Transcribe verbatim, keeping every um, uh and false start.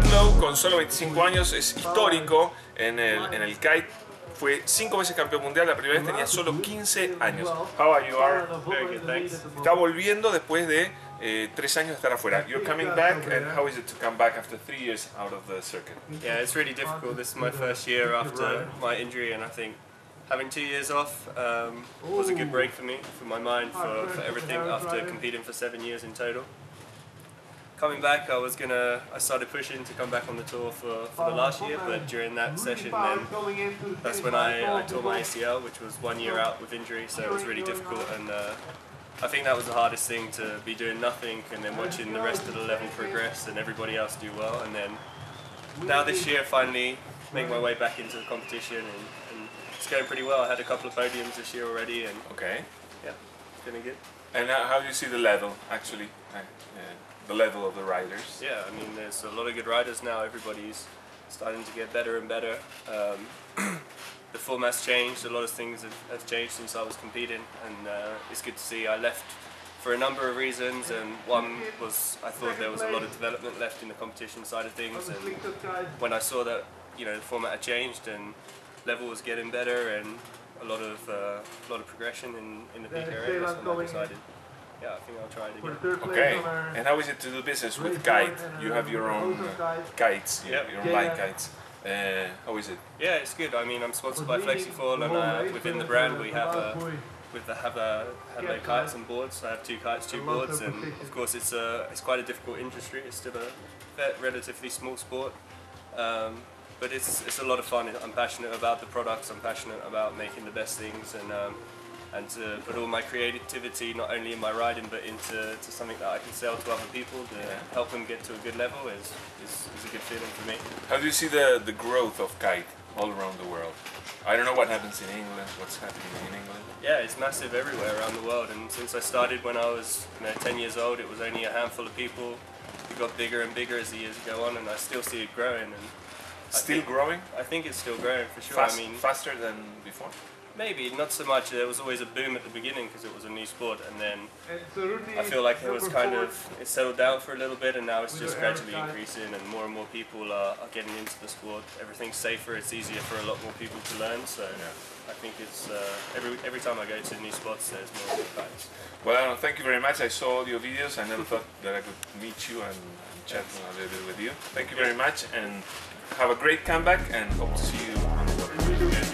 Ludlow, con solo veinticinco años, es histórico en el, en el kite. Fue cinco veces campeón mundial, la primera vez tenía solo quince años. How are you? Are very good, thanks. Está volviendo después de eh, tres años de estar afuera. You're coming back, and how is it to come back after three years out of the circuit? Yeah, it's really difficult. This is my first year after my injury, and I think having two years off um, was a good break for me, for my mind, for, for everything after competing for seven years in total. Coming back, I was gonna. I started pushing to come back on the tour for, for the last year, but during that session, then that's when I, I tore my A C L, which was one year out with injury, so it was really difficult. And uh, I think that was the hardest thing, to be doing nothing and then watching the rest of the level progress and everybody else do well. And then now this year, finally make my way back into the competition, and, and it's going pretty well. I had a couple of podiums this year already, and okay, yeah, it's gonna get. And how do you see the level actually? I, yeah. The level of the riders. Yeah, I mean, there's a lot of good riders now. Everybody's starting to get better and better. Um, the format's changed. A lot of things have, have changed since I was competing, and uh, it's good to see. I left for a number of reasons, and one was I thought there was a lot of development left in the competition side of things. And when I saw that, you know, the format had changed and level was getting better, and a lot of uh, a lot of progression in, in the peak area, that's when I decided. Yeah, I think I'll try it again. Okay, and how is it to do business with kite? You have your own uh, kites, you yep. your own light kites. Uh, how is it? Yeah, it's good. I mean, I'm sponsored by FlexiFall, and uh, within the brand we have a, with the have a have a kites and boards. I have two kites, two boards, and of course it's a it's quite a difficult industry. It's still a relatively small sport, um, but it's it's a lot of fun. I'm passionate about the products. I'm passionate about making the best things, and. Um, and to put all my creativity, not only in my riding, but into to something that I can sell to other people to yeah. help them get to a good level is, is, is a good feeling for me. How do you see the, the growth of kite all around the world? I don't know what happens in England, what's happening in England. Yeah, it's massive everywhere around the world, and since I started when I was you know, ten years old, it was only a handful of people. It got bigger and bigger as the years go on, and I still see it growing. And still I think, growing? I think it's still growing, for sure. Fast, I mean, faster than before? Maybe, not so much. There was always a boom at the beginning because it was a new sport, and then I feel like it was kind of, it settled down for a little bit, and now it's just gradually increasing, and more and more people are, are getting into the sport. Everything's safer, it's easier for a lot more people to learn, so yeah. I think it's, uh, every, every time I go to new spots there's more kites. Well, I don't, thank you very much. I saw all your videos. I never thought that I could meet you and, and chat a little bit with you. Thank you very much, and have a great comeback, and hope to see you on the board.